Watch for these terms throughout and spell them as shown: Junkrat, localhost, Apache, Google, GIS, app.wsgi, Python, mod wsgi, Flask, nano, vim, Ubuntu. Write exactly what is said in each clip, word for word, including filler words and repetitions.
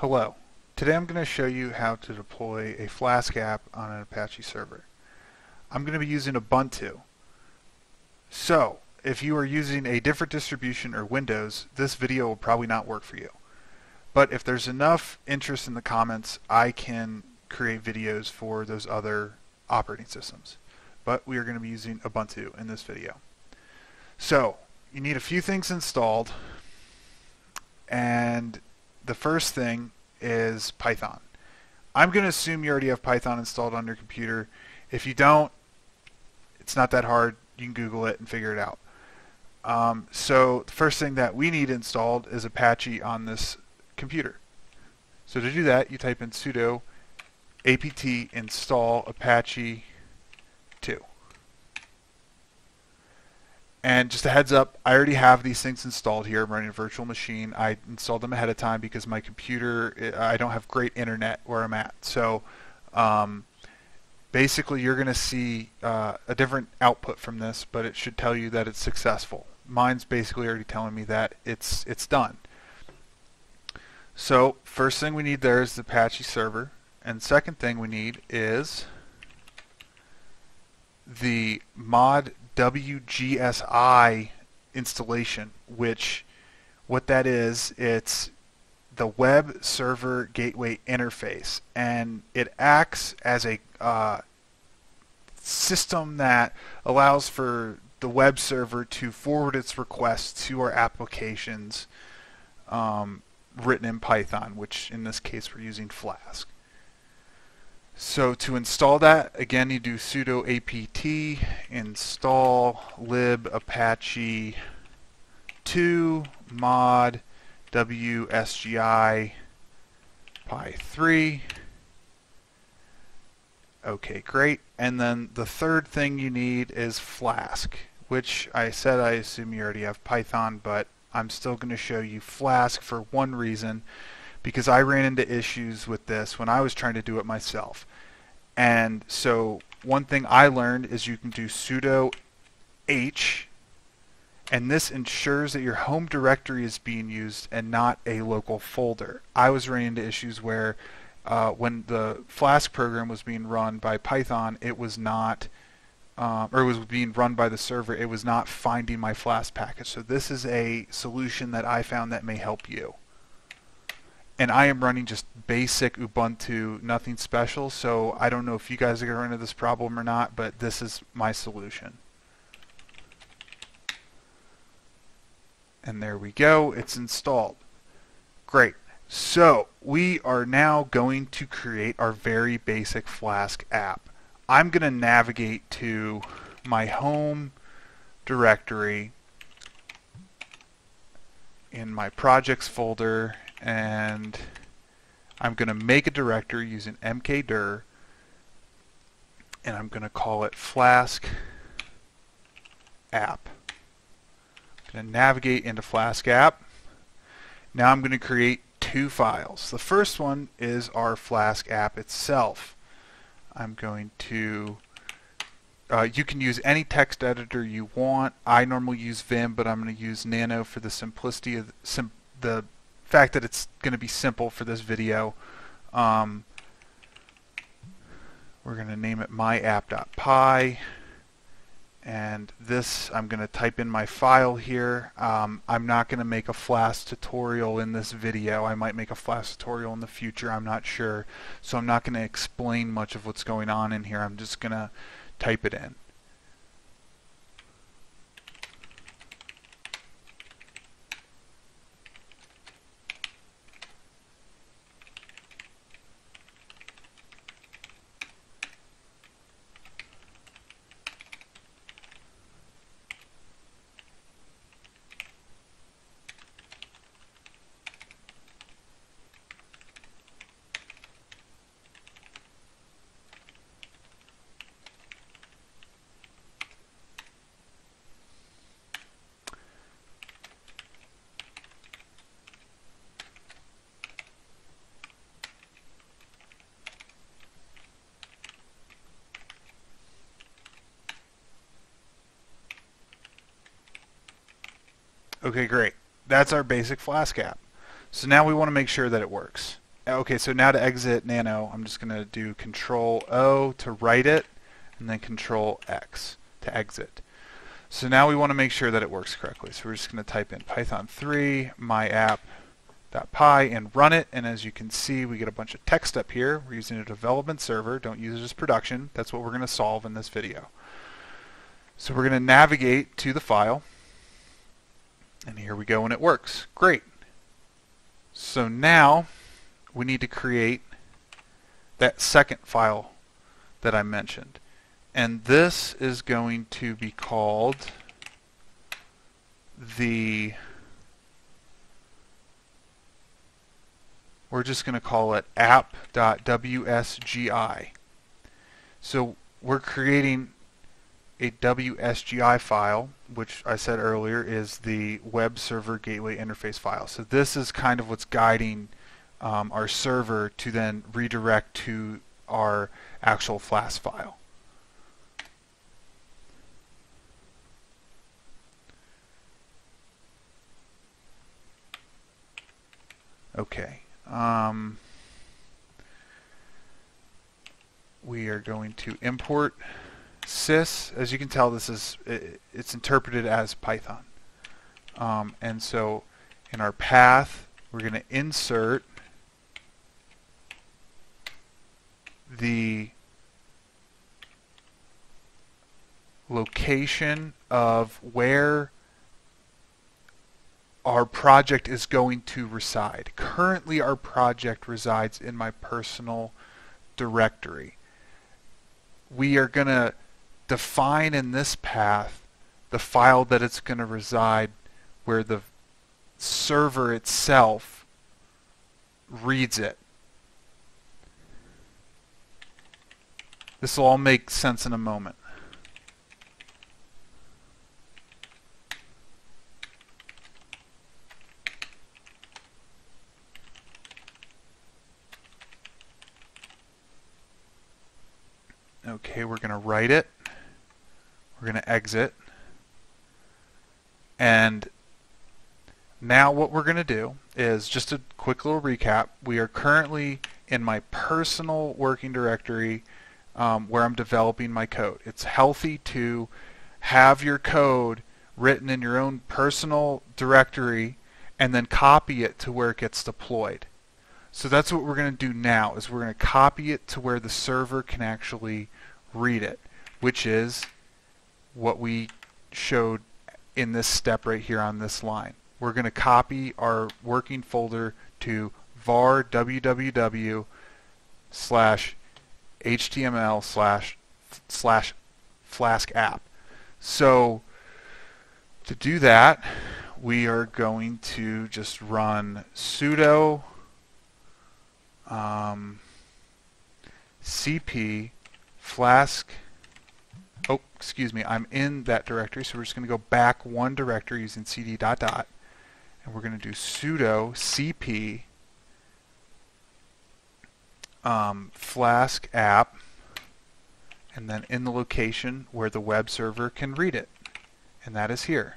Hello. Today I'm going to show you how to deploy a Flask app on an Apache server. I'm going to be using Ubuntu. So, if you are using a different distribution or Windows, this video will probably not work for you. But if there's enough interest in the comments, I can create videos for those other operating systems. But we are going to be using Ubuntu in this video. So, you need a few things installed, and the first thing is Python. I'm going to assume you already have Python installed on your computer. If you don't, it's not that hard. You can Google it and figure it out. Um, so the first thing that we need installed is Apache on this computer. So to do that, you type in sudo apt install apache two. And just a heads up, I already have these things installed here. I'm running a virtual machine. I installed them ahead of time because my computer, I don't have great internet where I'm at. So um, basically you're going to see uh, a different output from this, but it should tell you that it's successful. Mine's basically already telling me that it's, it's done. So first thing we need there is the Apache server. And second thing we need is the mod W G S I installation, which what that is, it's the web server gateway interface, and it acts as a uh, system that allows for the web server to forward its requests to our applications um, written in Python, which in this case we're using Flask. So to install that, again, you do sudo apt install libapache two mod wsgi py three. Okay, great. And then the third thing you need is Flask, which I said I assume you already have Python, but I'm still going to show you Flask for one reason, because I ran into issues with this when I was trying to do it myself. And so one thing I learned is you can do sudo h, and this ensures that your home directory is being used and not a local folder. I was running into issues where uh, when the Flask program was being run by Python, it was not, um, or it was being run by the server, it was not finding my Flask package. So this is a solution that I found that may help you. And I am running just basic Ubuntu, nothing special, so I don't know if you guys are going to run into this problem or not, but this is my solution. And there we go, it's installed. Great. So we are now going to create our very basic Flask app. I'm going to navigate to my home directory in my projects folder, and I'm going to make a directory using mkdir, and I'm going to call it Flask app. I'm going to navigate into Flask app. Now I'm going to create two files. The first one is our Flask app itself. I'm going to Uh, you can use any text editor you want. I normally use Vim, but I'm going to use Nano for the simplicity of the, sim the fact that it's going to be simple for this video. Um, we're going to name it my app dot p y, and this, I'm going to type in my file here. Um, I'm not going to make a Flask tutorial in this video. I might make a Flask tutorial in the future, I'm not sure. So I'm not going to explain much of what's going on in here. I'm just going to type it in. Okay, great. That's our basic Flask app. So now we want to make sure that it works. Okay, so now to exit nano, I'm just going to do control O to write it, and then control X to exit. So now we want to make sure that it works correctly. So we're just going to type in python three myapp dot p y and run it, and as you can see, we get a bunch of text up here. We're using a development server. Don't use it as production. That's what we're going to solve in this video. So we're going to navigate to the file, and here we go, and it works. Great. So now we need to create that second file that I mentioned. And this is going to be called the, we're just going to call it app dot w s g i. So we're creating a W S G I file, which I said earlier is the web server gateway interface file. So this is kind of what's guiding um, our server to then redirect to our actual Flask file. Okay. Um, we are going to import sys. As you can tell, this is it, it's interpreted as Python. Um, and so in our path, we're going to insert the location of where our project is going to reside. Currently, our project resides in my personal directory. We are going to define in this path the file that it's going to reside where the server itself reads it. This will all make sense in a moment. Okay, we're going to write it, we're going to exit, and now what we're going to do is, just a quick little recap, we are currently in my personal working directory um, where I'm developing my code. It's healthy to have your code written in your own personal directory and then copy it to where it gets deployed. So that's what we're going to do now, is we're going to copy it to where the server can actually read it, which is what we showed in this step right here on this line. We're going to copy our working folder to var www slash html slash slash flask app. So to do that, we are going to just run sudo Um, cp flask, oh excuse me, I'm in that directory, so we're just going to go back one directory using cd dot dot, and we're going to do sudo cp um, flask app, and then in the location where the web server can read it, and that is here.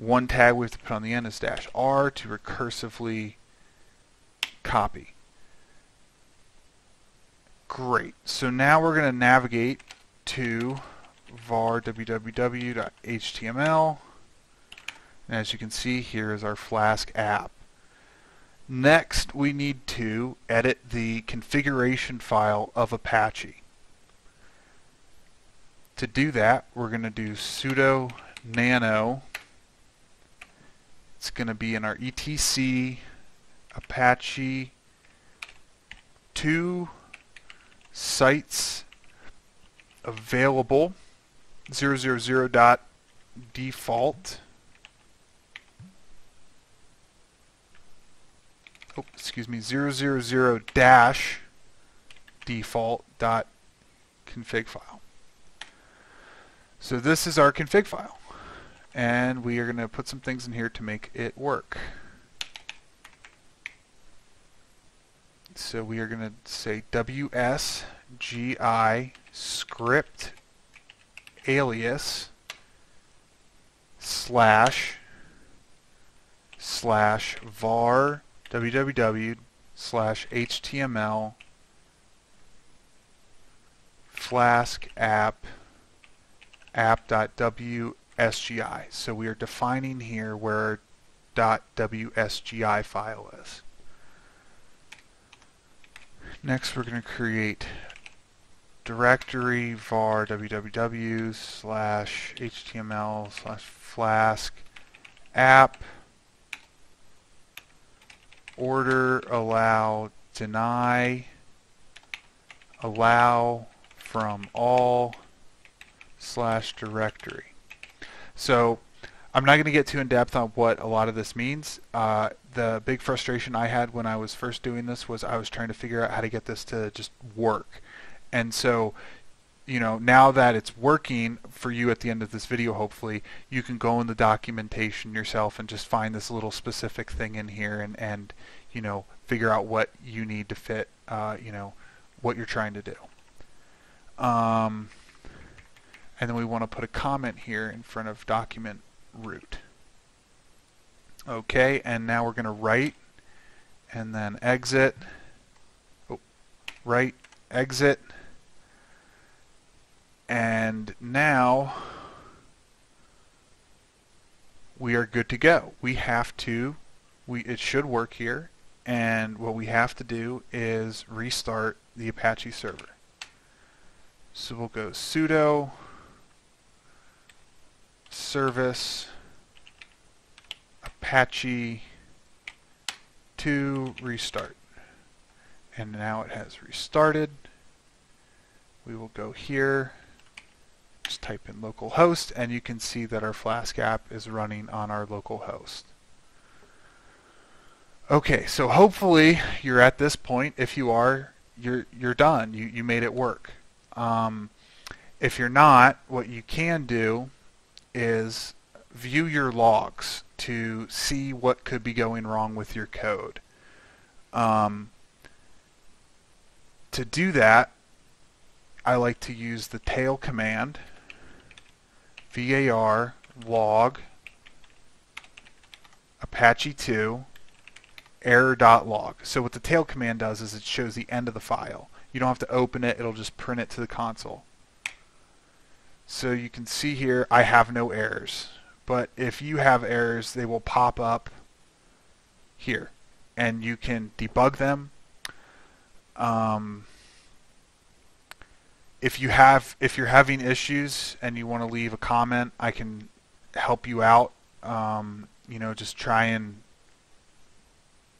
One tag we have to put on the end is dash R to recursively copy. Great. So now we're going to navigate to var www dot h t m l. And as you can see, here is our Flask app. Next, we need to edit the configuration file of Apache. To do that, we're going to do sudo nano. It's going to be in our etc Apache two sites available zero zero zero dot default. Oh, excuse me, zero zero zero dash default dot config file. So this is our config file, and we are going to put some things in here to make it work. So we are going to say W S G I script alias slash slash var www slash html flask app app.wsgi. So we are defining here where our .wsgi file is. Next we're going to create directory var www slash html slash flask app order allow deny allow from all slash directory. So I'm not going to get too in depth on what a lot of this means. Uh, the big frustration I had when I was first doing this was I was trying to figure out how to get this to just work. And so, you know, now that it's working for you at the end of this video, hopefully, you can go in the documentation yourself and just find this little specific thing in here and, and you know, figure out what you need to fit, uh, you know, what you're trying to do. Um, and then we want to put a comment here in front of document root. Okay, and now we're going to write and then exit, oh, write, exit, and now we are good to go. We have to, we it should work here, and what we have to do is restart the Apache server. So we'll go sudo service Apache to restart, and now it has restarted. We will go here, just type in localhost, and you can see that our Flask app is running on our localhost. Okay, so hopefully you're at this point. If you are, you're you're done. You you made it work. Um, if you're not, what you can do is view your logs to see what could be going wrong with your code. Um, to do that, I like to use the tail command, var log apache two error.log. So what the tail command does is it shows the end of the file. You don't have to open it, it'll just print it to the console. So you can see here I have no errors, but if you have errors they will pop up here and you can debug them. Um, if you have if you're having issues and you want to leave a comment, I can help you out. Um, you know, just try and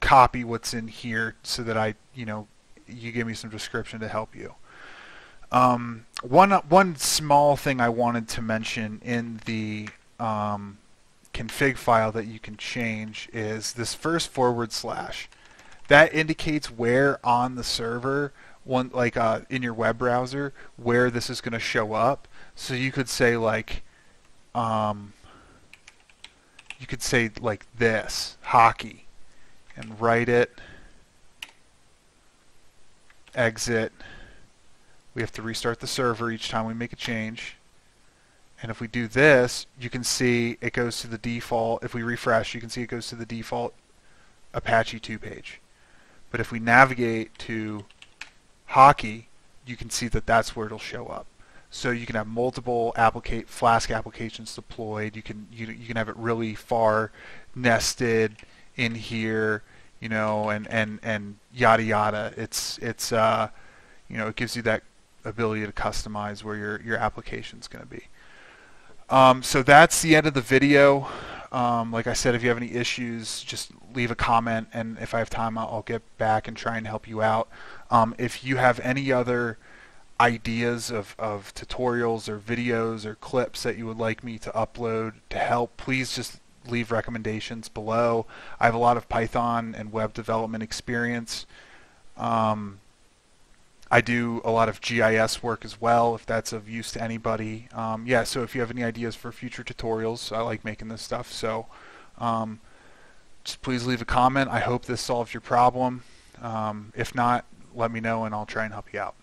copy what's in here so that I, you know, you give me some description to help you. Um, one one small thing I wanted to mention in the um, config file that you can change is this first forward slash. That indicates where on the server, one like uh, in your web browser, where this is going to show up. So you could say like, um, you could say like this hockey, and write it. Exit. We have to restart the server each time we make a change. And if we do this, you can see it goes to the default. If we refresh, you can see it goes to the default Apache two page. But if we navigate to Hockey, you can see that that's where it'll show up. So you can have multiple applica- Flask applications deployed. You can you, you can have it really far nested in here, you know, and and and yada yada. It's it's uh, you know, it gives you that ability to customize where your, your application is going to be. Um, so that's the end of the video. Um, like I said, if you have any issues, just leave a comment, and if I have time, I'll get back and try and help you out. Um, if you have any other ideas of, of tutorials or videos or clips that you would like me to upload to help, please just leave recommendations below. I have a lot of Python and web development experience. Um, I do a lot of G I S work as well, if that's of use to anybody. Um, yeah, so if you have any ideas for future tutorials, I like making this stuff, so um, just please leave a comment. I hope this solves your problem. Um, if not, let me know and I'll try and help you out.